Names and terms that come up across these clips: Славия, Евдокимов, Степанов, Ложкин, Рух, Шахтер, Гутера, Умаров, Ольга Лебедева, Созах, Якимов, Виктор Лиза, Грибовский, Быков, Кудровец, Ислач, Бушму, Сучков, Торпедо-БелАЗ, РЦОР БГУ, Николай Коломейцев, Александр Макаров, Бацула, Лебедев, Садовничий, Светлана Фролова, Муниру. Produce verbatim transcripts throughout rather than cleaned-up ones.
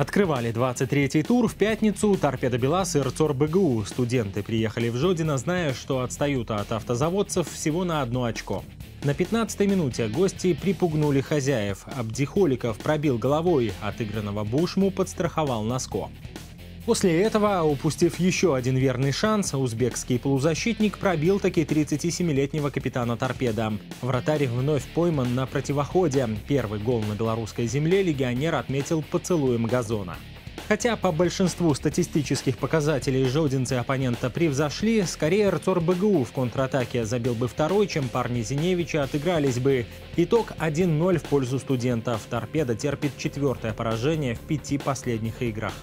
Открывали двадцать третий тур в пятницу «Торпедо-БелАЗ» и «РЦОР БГУ». Студенты приехали в Жодино, зная, что отстают от автозаводцев всего на одно очко. На пятнадцатой минуте гости припугнули хозяев. Абдихоликов пробил головой, отыгранного Бушму подстраховал Носко. После этого, упустив еще один верный шанс, узбекский полузащитник пробил таки тридцатисемилетнего капитана «Торпедо». Вратарь вновь пойман на противоходе. Первый гол на белорусской земле легионер отметил поцелуем газона. Хотя по большинству статистических показателей жодинцы оппонента превзошли, скорее РЦОР БГУ в контратаке забил бы второй, чем парни Зиневича отыгрались бы. Итог один ноль в пользу студентов. «Торпедо» терпит четвертое поражение в пяти последних играх.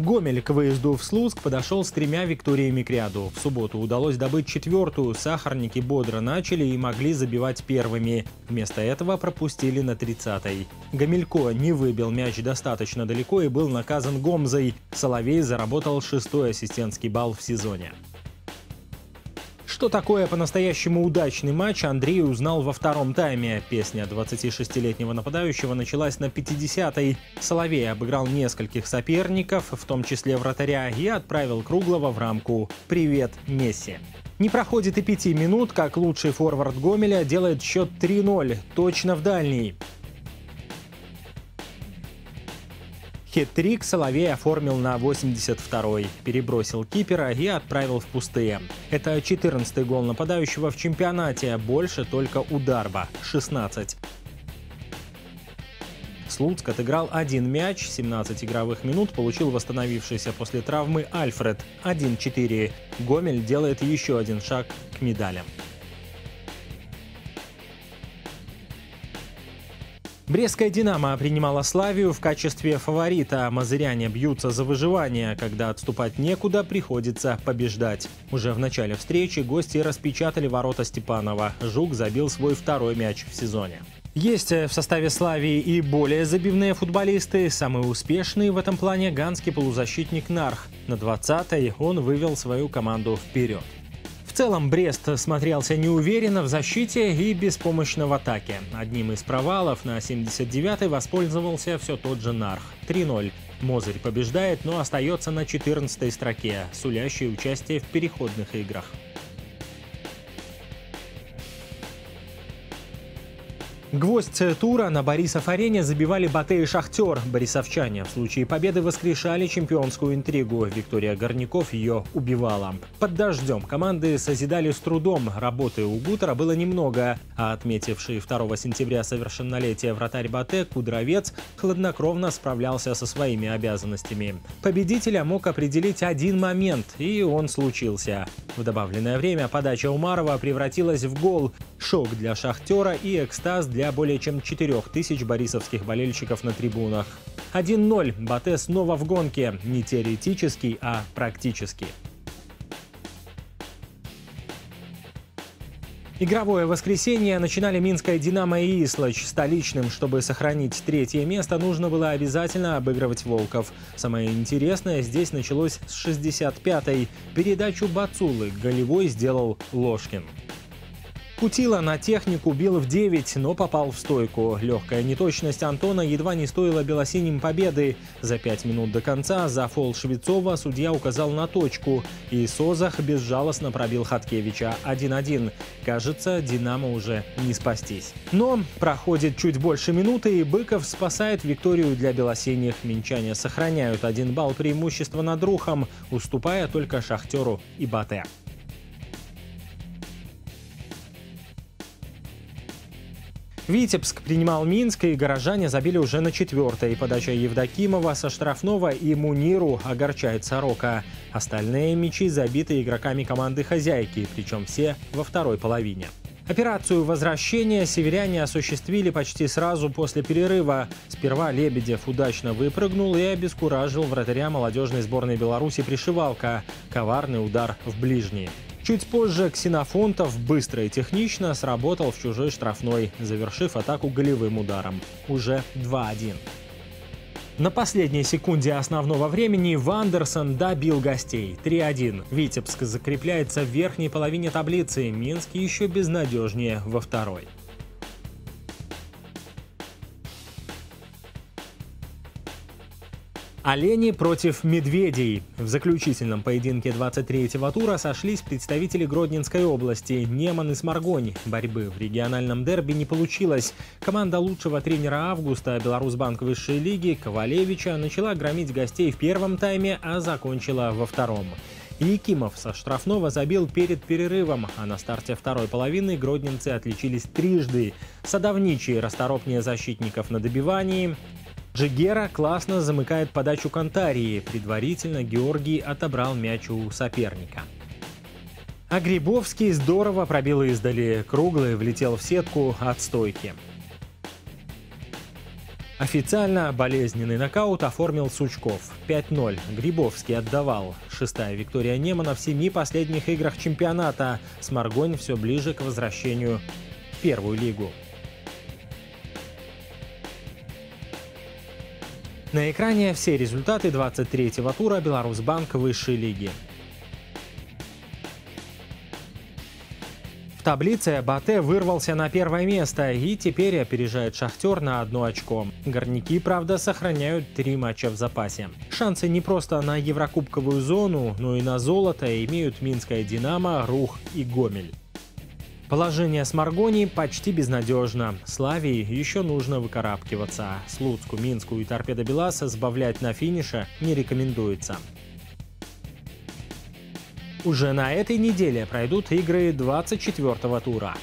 Гомель к выезду в Слуцк подошел с тремя викториями к ряду. В субботу удалось добыть четвертую, сахарники бодро начали и могли забивать первыми. Вместо этого пропустили на тридцатой. Гомелько не выбил мяч достаточно далеко и был наказан Гомзой. Соловей заработал шестой ассистентский балл в сезоне. Что такое по-настоящему удачный матч, Андрей узнал во втором тайме. Песня двадцатишестилетнего нападающего началась на пятидесятой. Соловей обыграл нескольких соперников, в том числе вратаря, и отправил Круглова в рамку. Привет, Месси. Не проходит и пяти минут, как лучший форвард Гомеля делает счет три ноль, точно в дальний. Хет-трик Соловей оформил на восемьдесят второй, перебросил кипера и отправил в пустые. Это четырнадцатый гол нападающего в чемпионате, больше только у Дарба – шестнадцать. Слуцк отыграл один мяч, семнадцать игровых минут получил восстановившийся после травмы Альфред – один четыре. Гомель делает еще один шаг к медалям. Брестская «Динамо» принимала «Славию» в качестве фаворита. Мазыряне бьются за выживание. Когда отступать некуда, приходится побеждать. Уже в начале встречи гости распечатали ворота Степанова. Жук забил свой второй мяч в сезоне. Есть в составе «Славии» и более забивные футболисты. Самый успешный в этом плане ганский полузащитник Нарх. На двадцатой он вывел свою команду вперед. В целом Брест смотрелся неуверенно в защите и беспомощно в атаке. Одним из провалов на семьдесят девятой воспользовался все тот же Нарх. три ноль. Мозырь побеждает, но остается на четырнадцатой строке, сулящей участие в переходных играх. Гвоздь тура на Борисов-арене забивали Батэ и Шахтер. Борисовчане в случае победы воскрешали чемпионскую интригу. Виктория Горняков ее убивала. Под дождем команды созидали с трудом. Работы у Гутера было немного. А отметивший второго сентября совершеннолетие вратарь Батэ Кудровец хладнокровно справлялся со своими обязанностями. Победителя мог определить один момент, и он случился. В добавленное время подача Умарова превратилась в гол. Шок для Шахтера и экстаз для для более чем четырёх тысяч борисовских болельщиков на трибунах. один ноль. Батэ снова в гонке. Не теоретически, а практически. Игровое воскресенье начинали Минская «Динамо» и Ислач. Столичным, чтобы сохранить третье место, нужно было обязательно обыгрывать Волков. Самое интересное здесь началось с шестьдесят пятой. Передачу Бацулы голевой сделал Ложкин. Кутила на технику бил в девять, но попал в стойку. Легкая неточность Антона едва не стоила белосиним победы. За пять минут до конца за фол Швецова судья указал на точку. И Созах безжалостно пробил Хаткевича. один один. Кажется, «Динамо» уже не спастись. Но проходит чуть больше минуты, и Быков спасает викторию для белосиних. Минчане сохраняют один балл преимущества над Рухом, уступая только Шахтеру и Батэ. Витебск принимал Минск, и горожане забили уже на четвертой. Подача Евдокимова со штрафного и Муниру огорчает Сорока. Остальные мячи забиты игроками команды хозяйки, причем все во второй половине. Операцию возвращения северяне осуществили почти сразу после перерыва. Сперва Лебедев удачно выпрыгнул и обескуражил вратаря молодежной сборной Беларуси Пришивалка. Коварный удар в ближний. Чуть позже Ксенофонтов быстро и технично сработал в чужой штрафной, завершив атаку голевым ударом. Уже два один. На последней секунде основного времени Вандерсон добил гостей. три один. Витебск закрепляется в верхней половине таблицы, Минск еще безнадежнее во второй. Олени против медведей. В заключительном поединке двадцать третьего тура сошлись представители Гродненской области Неман и Сморгонь. Борьбы в региональном дерби не получилось. Команда лучшего тренера августа Беларусбанк высшей лиги Ковалевича начала громить гостей в первом тайме, а закончила во втором. Якимов со штрафного забил перед перерывом, а на старте второй половины гродненцы отличились трижды. Садовничий расторопнее защитников на добивании. Джигера классно замыкает подачу Кантарии. Предварительно Георгий отобрал мяч у соперника. А Грибовский здорово пробил издали. Круглый влетел в сетку от стойки. Официально болезненный нокаут оформил Сучков. пять ноль. Грибовский отдавал. Шестая виктория Немана в семи последних играх чемпионата. Сморгонь все ближе к возвращению в первую лигу. На экране все результаты двадцать третьего тура Беларусбанк высшей лиги. В таблице Батэ вырвался на первое место и теперь опережает «Шахтер» на одно очко. Горняки, правда, сохраняют три матча в запасе. Шансы не просто на еврокубковую зону, но и на золото имеют Минская «Динамо», «Рух» и «Гомель». Положение Сморгони почти безнадежно. Славии еще нужно выкарабкиваться. Слуцку, Минску и Торпедо-БелАЗ сбавлять на финише не рекомендуется. Уже на этой неделе пройдут игры двадцать четвёртого тура.